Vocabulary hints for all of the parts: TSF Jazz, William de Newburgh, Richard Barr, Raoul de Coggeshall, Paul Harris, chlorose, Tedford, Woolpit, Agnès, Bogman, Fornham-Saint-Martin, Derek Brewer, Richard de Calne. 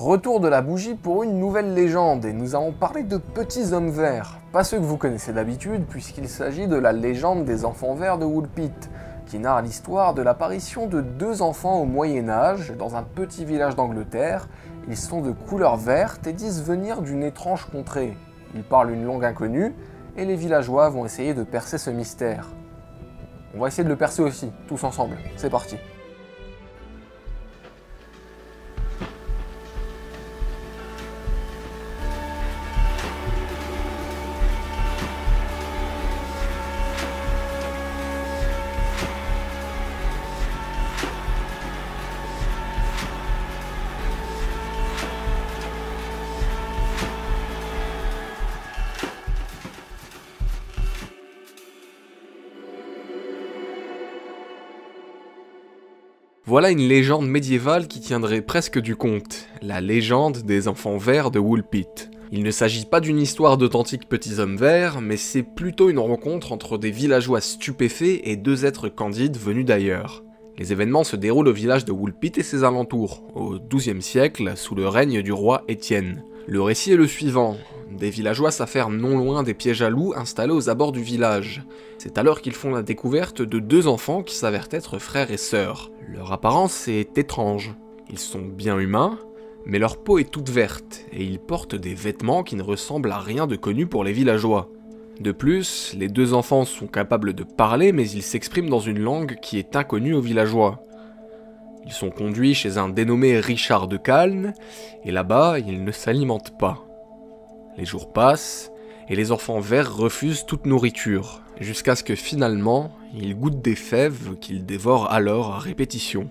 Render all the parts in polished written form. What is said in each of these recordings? Retour de la bougie pour une nouvelle légende, et nous avons parlé de petits hommes verts. Pas ceux que vous connaissez d'habitude, puisqu'il s'agit de la légende des enfants verts de Woolpit, qui narre l'histoire de l'apparition de deux enfants au Moyen-Âge, dans un petit village d'Angleterre. Ils sont de couleur verte et disent venir d'une étrange contrée. Ils parlent une langue inconnue, et les villageois vont essayer de percer ce mystère. On va essayer de le percer aussi, tous ensemble. C'est parti. Voilà une légende médiévale qui tiendrait presque du conte, la légende des enfants verts de Woolpit. Il ne s'agit pas d'une histoire d'authentiques petits hommes verts, mais c'est plutôt une rencontre entre des villageois stupéfaits et deux êtres candides venus d'ailleurs. Les événements se déroulent au village de Woolpit et ses alentours, au XIIe siècle, sous le règne du roi Étienne. Le récit est le suivant. Des villageois s'affairent non loin des pièges à loups installés aux abords du village. C'est alors qu'ils font la découverte de deux enfants qui s'avèrent être frères et sœurs. Leur apparence est étrange. Ils sont bien humains, mais leur peau est toute verte, et ils portent des vêtements qui ne ressemblent à rien de connu pour les villageois. De plus, les deux enfants sont capables de parler, mais ils s'expriment dans une langue qui est inconnue aux villageois. Ils sont conduits chez un dénommé Richard de Calne, et là-bas, ils ne s'alimentent pas. Les jours passent, et les enfants verts refusent toute nourriture, jusqu'à ce que finalement, ils goûtent des fèves qu'ils dévorent alors à répétition.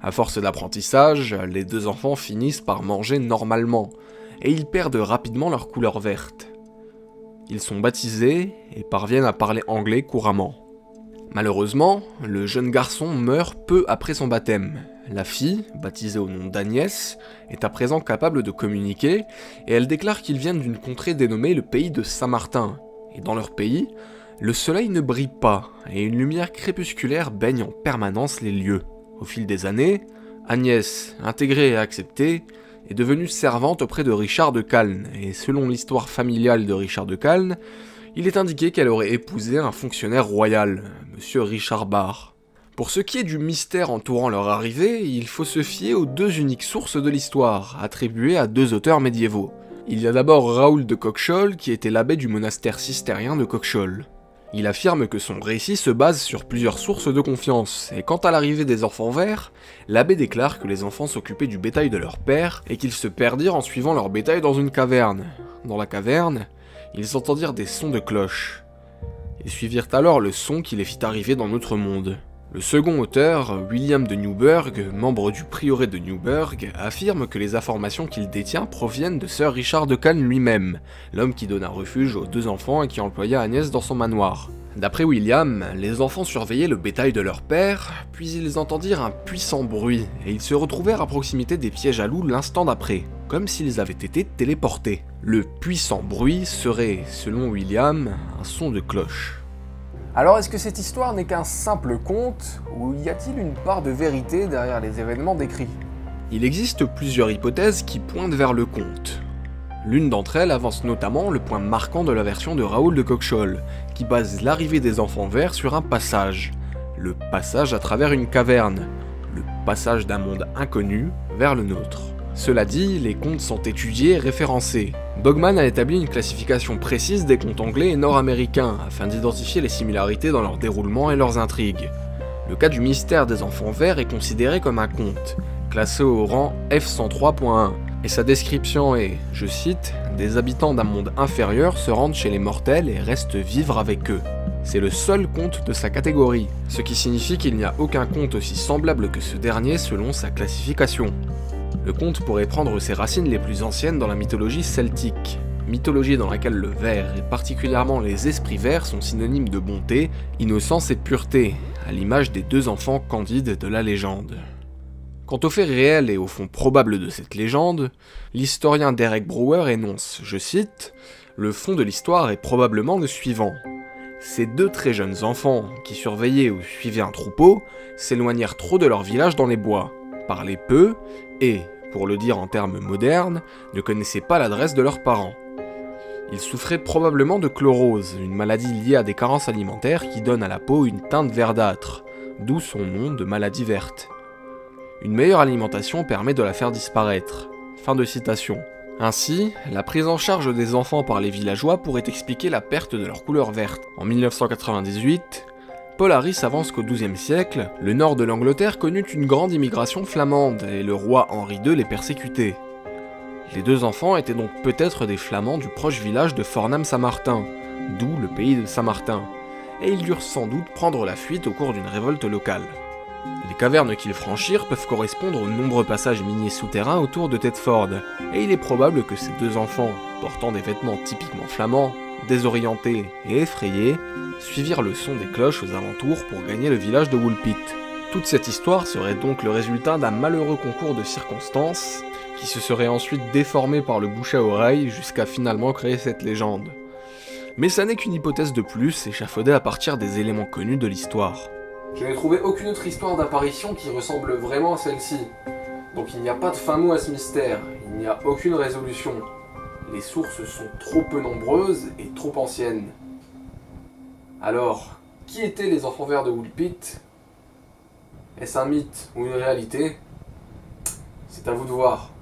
À force d'apprentissage, les deux enfants finissent par manger normalement, et ils perdent rapidement leur couleur verte. Ils sont baptisés et parviennent à parler anglais couramment. Malheureusement, le jeune garçon meurt peu après son baptême. La fille, baptisée au nom d'Agnès, est à présent capable de communiquer, et elle déclare qu'ils viennent d'une contrée dénommée le pays de Saint-Martin. Et dans leur pays, le soleil ne brille pas, et une lumière crépusculaire baigne en permanence les lieux. Au fil des années, Agnès, intégrée et acceptée, est devenue servante auprès de Richard de Calne, et selon l'histoire familiale de Richard de Calne, il est indiqué qu'elle aurait épousé un fonctionnaire royal, monsieur Richard Barr. Pour ce qui est du mystère entourant leur arrivée, il faut se fier aux deux uniques sources de l'histoire, attribuées à deux auteurs médiévaux. Il y a d'abord Raoul de Coggeshall, qui était l'abbé du monastère cistercien de Coggeshall. Il affirme que son récit se base sur plusieurs sources de confiance, et quant à l'arrivée des enfants verts, l'abbé déclare que les enfants s'occupaient du bétail de leur père, et qu'ils se perdirent en suivant leur bétail dans une caverne. Dans la caverne, ils entendirent des sons de cloches. Ils suivirent alors le son qui les fit arriver dans notre monde. Le second auteur, William de Newburgh, membre du prieuré de Newburgh, affirme que les informations qu'il détient proviennent de Sir Richard de Calne lui-même, l'homme qui donna refuge aux deux enfants et qui employa Agnès dans son manoir. D'après William, les enfants surveillaient le bétail de leur père, puis ils entendirent un puissant bruit, et ils se retrouvèrent à proximité des pièges à loups l'instant d'après, comme s'ils avaient été téléportés. Le puissant bruit serait, selon William, un son de cloche. Alors est-ce que cette histoire n'est qu'un simple conte, ou y a-t-il une part de vérité derrière les événements décrits? Il existe plusieurs hypothèses qui pointent vers le conte. L'une d'entre elles avance notamment le point marquant de la version de Raoul de Coggeshall, qui base l'arrivée des enfants verts sur un passage. Le passage à travers une caverne, le passage d'un monde inconnu vers le nôtre. Cela dit, les contes sont étudiés et référencés. Bogman a établi une classification précise des contes anglais et nord-américains, afin d'identifier les similarités dans leur déroulement et leurs intrigues. Le cas du mystère des enfants verts est considéré comme un conte, classé au rang F103.1, et sa description est, je cite, « Des habitants d'un monde inférieur se rendent chez les mortels et restent vivre avec eux ». C'est le seul conte de sa catégorie, ce qui signifie qu'il n'y a aucun conte aussi semblable que ce dernier selon sa classification. Le conte pourrait prendre ses racines les plus anciennes dans la mythologie celtique, mythologie dans laquelle le vert, et particulièrement les esprits verts, sont synonymes de bonté, innocence et pureté, à l'image des deux enfants candides de la légende. Quant aux faits réels et au fond probable de cette légende, l'historien Derek Brewer énonce, je cite, « Le fond de l'histoire est probablement le suivant. Ces deux très jeunes enfants, qui surveillaient ou suivaient un troupeau, s'éloignèrent trop de leur village dans les bois, parlaient peu, et, pour le dire en termes modernes, ne connaissaient pas l'adresse de leurs parents. Ils souffraient probablement de chlorose, une maladie liée à des carences alimentaires qui donne à la peau une teinte verdâtre, d'où son nom de maladie verte. Une meilleure alimentation permet de la faire disparaître. Fin de citation. Ainsi, la prise en charge des enfants par les villageois pourrait expliquer la perte de leur couleur verte. En 1998, Paul Harris avance qu'au XIIe siècle, le nord de l'Angleterre connut une grande immigration flamande et le roi Henri II les persécutait. Les deux enfants étaient donc peut-être des Flamands du proche village de Fornham-Saint-Martin, d'où le pays de Saint-Martin, et ils durent sans doute prendre la fuite au cours d'une révolte locale. Les cavernes qu'ils franchirent peuvent correspondre aux nombreux passages miniers souterrains autour de Tedford, et il est probable que ces deux enfants, portant des vêtements typiquement flamands, désorientés et effrayés, suivirent le son des cloches aux alentours pour gagner le village de Woolpit. Toute cette histoire serait donc le résultat d'un malheureux concours de circonstances, qui se serait ensuite déformé par le bouche à oreille jusqu'à finalement créer cette légende. Mais ça n'est qu'une hypothèse de plus, échafaudée à partir des éléments connus de l'histoire. Je n'ai trouvé aucune autre histoire d'apparition qui ressemble vraiment à celle-ci. Donc il n'y a pas de fin mot à ce mystère, il n'y a aucune résolution. Les sources sont trop peu nombreuses et trop anciennes. Alors, qui étaient les enfants verts de Woolpit? Est-ce un mythe ou une réalité? C'est à vous de voir.